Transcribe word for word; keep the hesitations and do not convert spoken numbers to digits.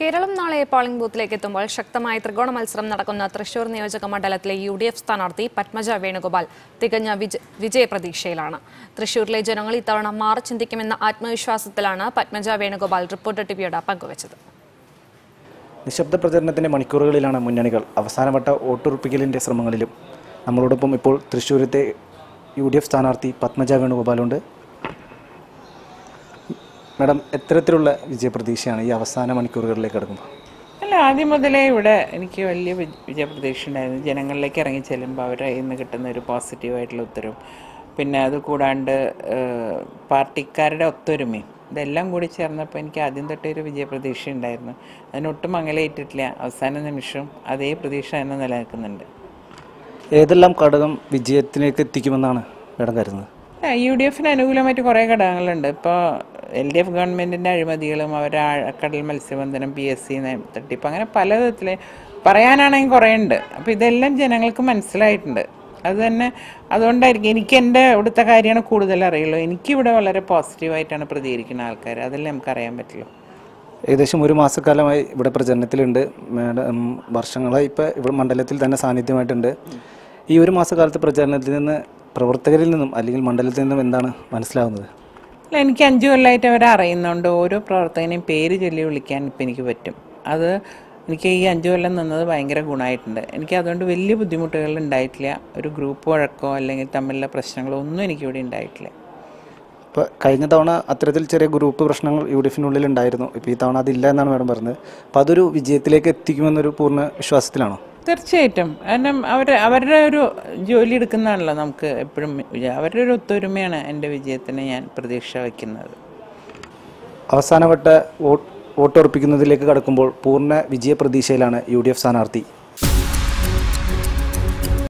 കേരളം നാളെ പോളിംഗ് ബൂത്തിലേക്ക് എത്തുമ്പോൾ ശക്തമായ ത്രികോണ മത്സരം നടക്കുന്ന തൃശൂർ നിയോജക മണ്ഡലത്തിലെ യു ഡി എഫ് സ്ഥാനാർത്ഥി പദ്മജ വേണുഗോപാൽ തികഞ്ഞ വിജയപ്രതീക്ഷയിലാണ്. തൃശൂരിലെ ജനങ്ങൾ ഇത്തവണ മാറി ചിന്തിക്കുമെന്ന ആത്മവിശ്വാസത്തിലാണ് പദ്മജ വേണുഗോപാൽ റിപ്പോർട്ടർ ടിവിയോട് പങ്കുവച്ചത്. നിശബ്ദ പ്രചരണത്തിന്റെ മണിക്കൂറുകളിലാണ് മുന്നണികൾ അവസാനവട്ട വോട്ടുറപ്പിക്കലിന്റെ ശ്രമങ്ങളിലും. നമ്മളോടൊപ്പം ഇപ്പോൾ തൃശൂരത്തെ യു ഡി എഫ് സ്ഥാനാർത്ഥി പദ്മജ വേണുഗോപാലുണ്ട്. മാഡം, എത്തരത്തിലുള്ള വിജയപ്രതീക്ഷയാണ് ഈ അവസാന മണിക്കൂറുകളിലേക്ക് കടക്കുമ്പോൾ? അല്ല, ആദ്യം മുതലേ ഇവിടെ എനിക്ക് വലിയ വിജയപ്രതീക്ഷ ഉണ്ടായിരുന്നു. ജനങ്ങളിലേക്ക് ഇറങ്ങി ചെല്ലുമ്പോൾ അവരുടെ കയ്യിൽ നിന്ന് കിട്ടുന്ന ഒരു പോസിറ്റീവായിട്ടുള്ള ഉത്തരവും, പിന്നെ അത് കൂടാണ്ട് പാർട്ടിക്കാരുടെ ഒത്തൊരുമയും, ഇതെല്ലാം കൂടി ചേർന്നപ്പോൾ എനിക്ക് ആദ്യം തൊട്ടേ ഒരു വിജയപ്രതീക്ഷ ഉണ്ടായിരുന്നു. അതിനൊട്ടും മങ്ങലേറ്റിട്ടില്ല. അവസാന നിമിഷം അതേ പ്രതീക്ഷ തന്നെ നിലനിൽക്കുന്നുണ്ട്. ഏതെല്ലാം ഘടകം വിജയത്തിലേക്ക് എത്തിക്കുമെന്നാണ് മാഡം കരുതുന്നത്? യു ഡി എഫിന് അനുകൂലമായിട്ട് കുറേ ഘടകങ്ങളുണ്ട്. ഇപ്പോൾ എൽ ഡി എഫ് ഗവൺമെൻറ്റിൻ്റെ അഴിമതികളും, അവരുടെ കടൽ മത്സ്യബന്ധനം, പി എസ് സി തട്ടിപ്പ്, അങ്ങനെ പലതരത്തിൽ പറയാനാണെങ്കിൽ കുറേ ഉണ്ട്. അപ്പോൾ ഇതെല്ലാം ജനങ്ങൾക്ക് മനസ്സിലായിട്ടുണ്ട്. അത് തന്നെ അതുകൊണ്ടായിരിക്കും എനിക്ക് എൻ്റെ ഇവിടുത്തെ കാര്യമാണ് കൂടുതൽ അറിയുള്ളൂ. എനിക്കിവിടെ വളരെ പോസിറ്റീവായിട്ടാണ് പ്രതികരിക്കുന്ന ആൾക്കാർ, അതെല്ലാം നമുക്കറിയാൻ പറ്റുള്ളൂ. ഏകദേശം ഒരു മാസക്കാലമായി ഇവിടെ പ്രചരണത്തിലുണ്ട് മാഡം. വർഷങ്ങളായി ഇപ്പോൾ ഇവിടെ മണ്ഡലത്തിൽ തന്നെ സാന്നിധ്യമായിട്ടുണ്ട്. ഈ ഒരു മാസക്കാലത്തെ പ്രചരണത്തിൽ നിന്ന്, പ്രവർത്തകരിൽ നിന്നും അല്ലെങ്കിൽ മണ്ഡലത്തിൽ നിന്നും എന്താണ് മനസ്സിലാവുന്നത്? അല്ല, എനിക്ക് അഞ്ചു കൊല്ലമായിട്ട് അവരെ അറിയുന്നുണ്ട്. ഓരോ പ്രവർത്തകനെയും പേര് ചൊല്ലി വിളിക്കാൻ ഇപ്പം എനിക്ക് പറ്റും. അത് എനിക്ക് ഈ അഞ്ചു കൊല്ലം നിന്നത് ഭയങ്കര ഗുണമായിട്ടുണ്ട്. എനിക്ക് അതുകൊണ്ട് വലിയ ബുദ്ധിമുട്ടുകൾ ഉണ്ടായിട്ടില്ല. ഒരു ഗ്രൂപ്പ് വഴക്കോ അല്ലെങ്കിൽ തമ്മിലുള്ള പ്രശ്നങ്ങളോ ഒന്നും എനിക്കിവിടെ ഉണ്ടായിട്ടില്ല. ഇപ്പോൾ കഴിഞ്ഞ തവണ അത്തരത്തിൽ ചെറിയ ഗ്രൂപ്പ് പ്രശ്നങ്ങൾ യു ഡി എഫിനുള്ളിൽ ഉണ്ടായിരുന്നു. ഇപ്പോൾ ഈ തവണ അതില്ല എന്നാണ് മാഡം പറഞ്ഞത്. അപ്പോൾ അതൊരു വിജയത്തിലേക്ക് എത്തിക്കുമെന്നൊരു പൂർണ്ണ വിശ്വാസത്തിലാണോ? തീർച്ചയായിട്ടും. കാരണം അവർ അവരുടെ ഒരു ജോലി എടുക്കുന്നതാണല്ലോ നമുക്ക് എപ്പോഴും. അവരുടെ ഒരു ഒത്തൊരുമയാണ് എൻ്റെ വിജയത്തിന് ഞാൻ പ്രതീക്ഷ വയ്ക്കുന്നത്. അവസാനവട്ട വോട്ട് വോട്ടുറപ്പിക്കുന്നതിലേക്ക് കടക്കുമ്പോൾ പൂർണ്ണ വിജയ പ്രതീക്ഷയിലാണ് യു ഡി എഫ് സ്ഥാനാർത്ഥി.